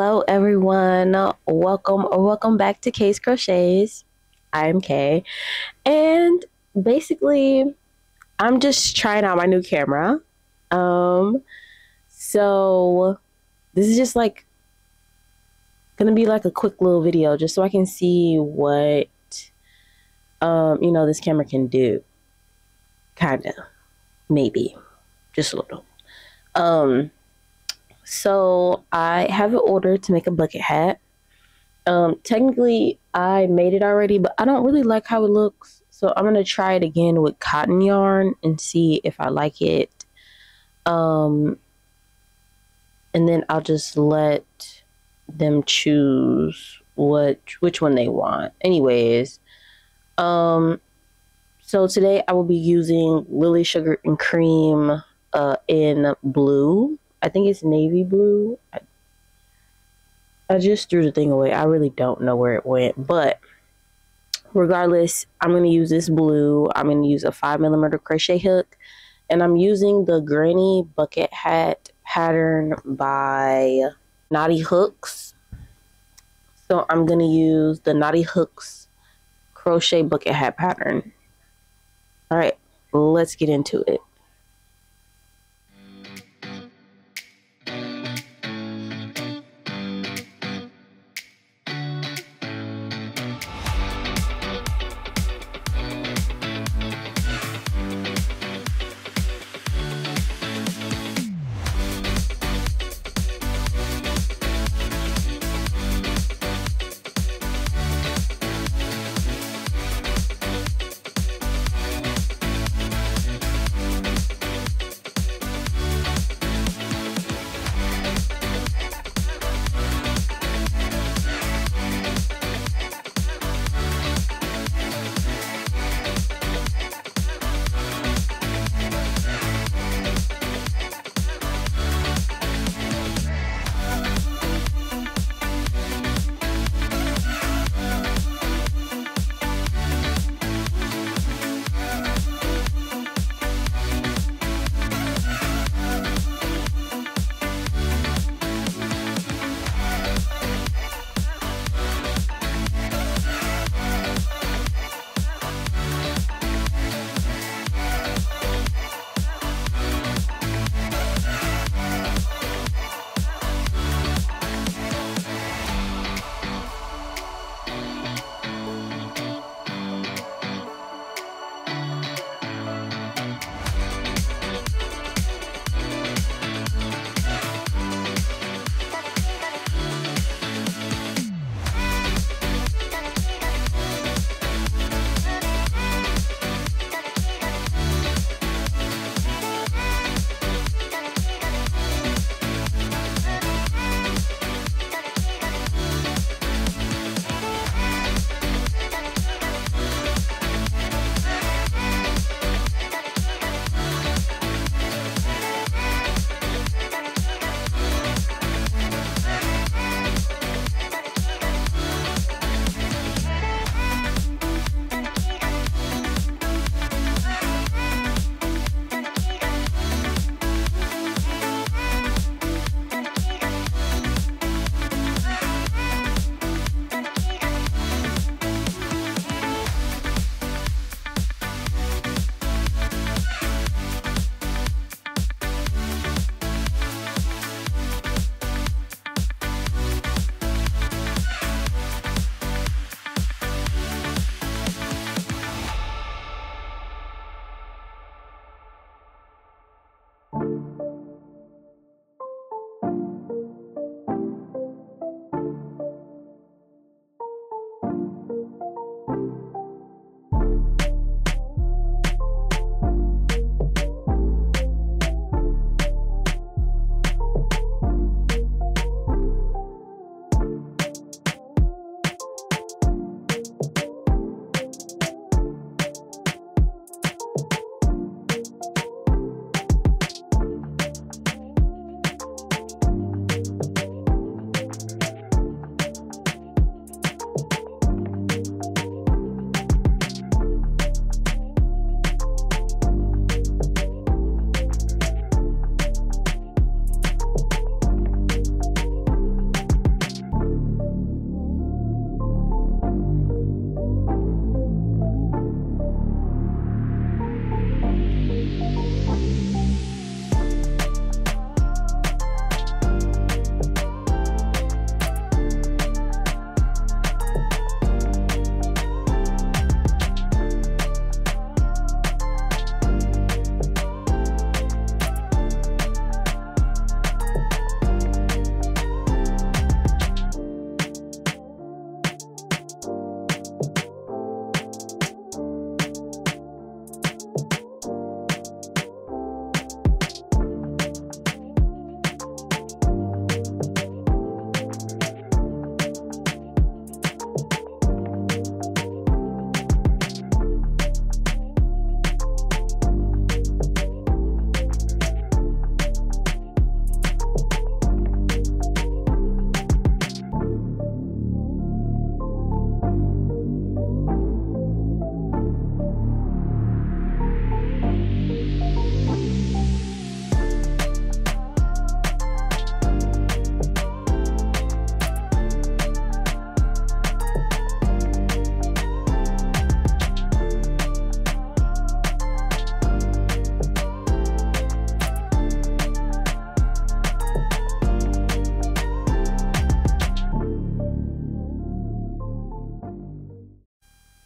Hello everyone, welcome back to Caye's Crochets. I'm Kay, and basically I'm just trying out my new camera. So this is just like gonna be like a quick little video just so I can see what you know, this camera can do, kinda, maybe just a little. So I have an order to make a bucket hat. Technically I made it already, but I don't really like how it looks. So I'm going to try it again with cotton yarn and see if I like it. And then I'll just let them choose which one they want. Anyways, so today I will be using Lily Sugar and Cream in blue. I think it's navy blue. I just threw the thing away. I really don't know where it went, but regardless, I'm going to use this blue. I'm going to use a 5mm crochet hook, and I'm using the granny bucket hat pattern by Knotty Hooks. So I'm going to use the Knotty Hooks crochet bucket hat pattern. All right, let's get into it.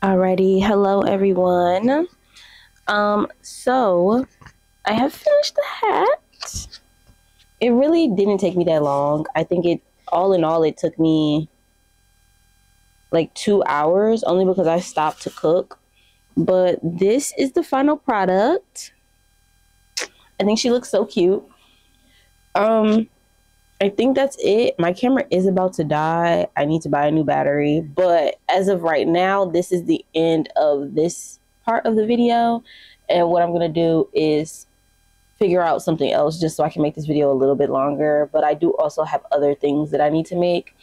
Alrighty, hello everyone. So I have finished the hat. It really didn't take me that long. I think all in all it took me like 2 hours, only because I stopped to cook. But this is the final product. I think she looks so cute. I think that's it. My camera is about to die. I need to buy a new battery. But as of right now, this is the end of this part of the video. And what I'm going to do is figure out something else just so I can make this video a little bit longer. But I do also have other things that I need to make.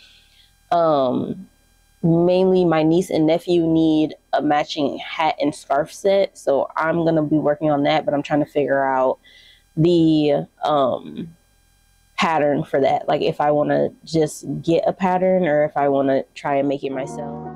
Mainly my niece and nephew need a matching hat and scarf set. So I'm going to be working on that. But I'm trying to figure out the pattern for that, like if I want to just get a pattern or if I want to try and make it myself.